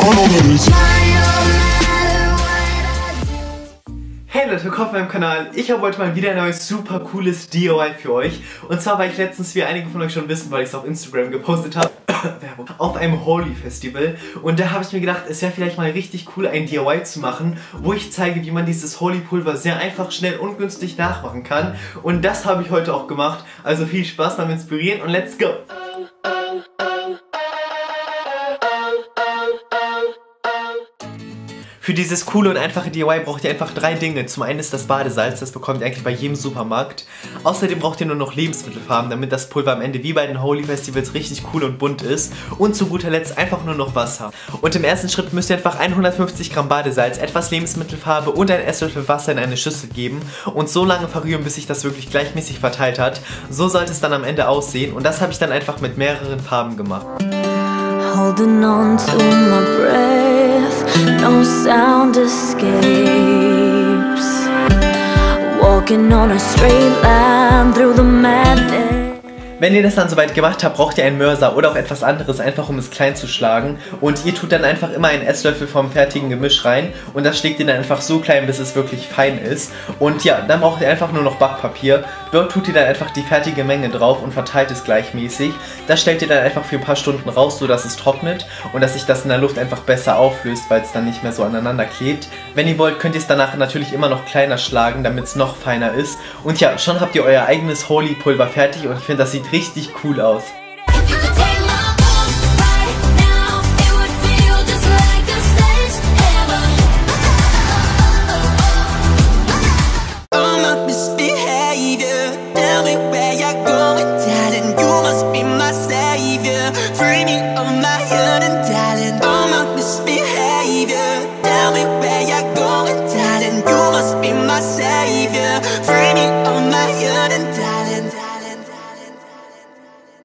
Follow me. Hey Leute, willkommen auf meinem Kanal. Ich habe heute mal wieder ein neues super cooles DIY für euch. Und zwar war ich letztens, wie einige von euch schon wissen, weil ich es auf Instagram gepostet habe, auf einem Holi Festival, und da habe ich mir gedacht, es wäre vielleicht mal richtig cool, ein DIY zu machen, wo ich zeige, wie man dieses Holi Pulver sehr einfach, schnell und günstig nachmachen kann. Und das habe ich heute auch gemacht. Also viel Spaß beim Inspirieren und let's go! Für dieses coole und einfache DIY braucht ihr einfach 3 Dinge. Zum einen ist das Badesalz, das bekommt ihr eigentlich bei jedem Supermarkt. Außerdem braucht ihr nur noch Lebensmittelfarben, damit das Pulver am Ende wie bei den Holi Festivals richtig cool und bunt ist. Und zu guter Letzt einfach nur noch Wasser. Und im ersten Schritt müsst ihr einfach 150 Gramm Badesalz, etwas Lebensmittelfarbe und ein Esslöffel Wasser in eine Schüssel geben und so lange verrühren, bis sich das wirklich gleichmäßig verteilt hat. So sollte es dann am Ende aussehen, und das habe ich dann einfach mit mehreren Farben gemacht. Holding on to my breath, no sound escapes. Walking on a straight line through the madness. Wenn ihr das dann soweit gemacht habt, braucht ihr einen Mörser oder auch etwas anderes, einfach um es klein zu schlagen. Und ihr tut dann einfach immer einen Esslöffel vom fertigen Gemisch rein und das schlägt ihr dann einfach so klein, bis es wirklich fein ist. Und ja, dann braucht ihr einfach nur noch Backpapier. Dort tut ihr dann einfach die fertige Menge drauf und verteilt es gleichmäßig. Das stellt ihr dann einfach für ein paar Stunden raus, sodass es trocknet und dass sich das in der Luft einfach besser auflöst, weil es dann nicht mehr so aneinander klebt. Wenn ihr wollt, könnt ihr es danach natürlich immer noch kleiner schlagen, damit es noch feiner ist. Und ja, schon habt ihr euer eigenes Holi-Pulver fertig, und ich finde, das sieht richtig cool aus.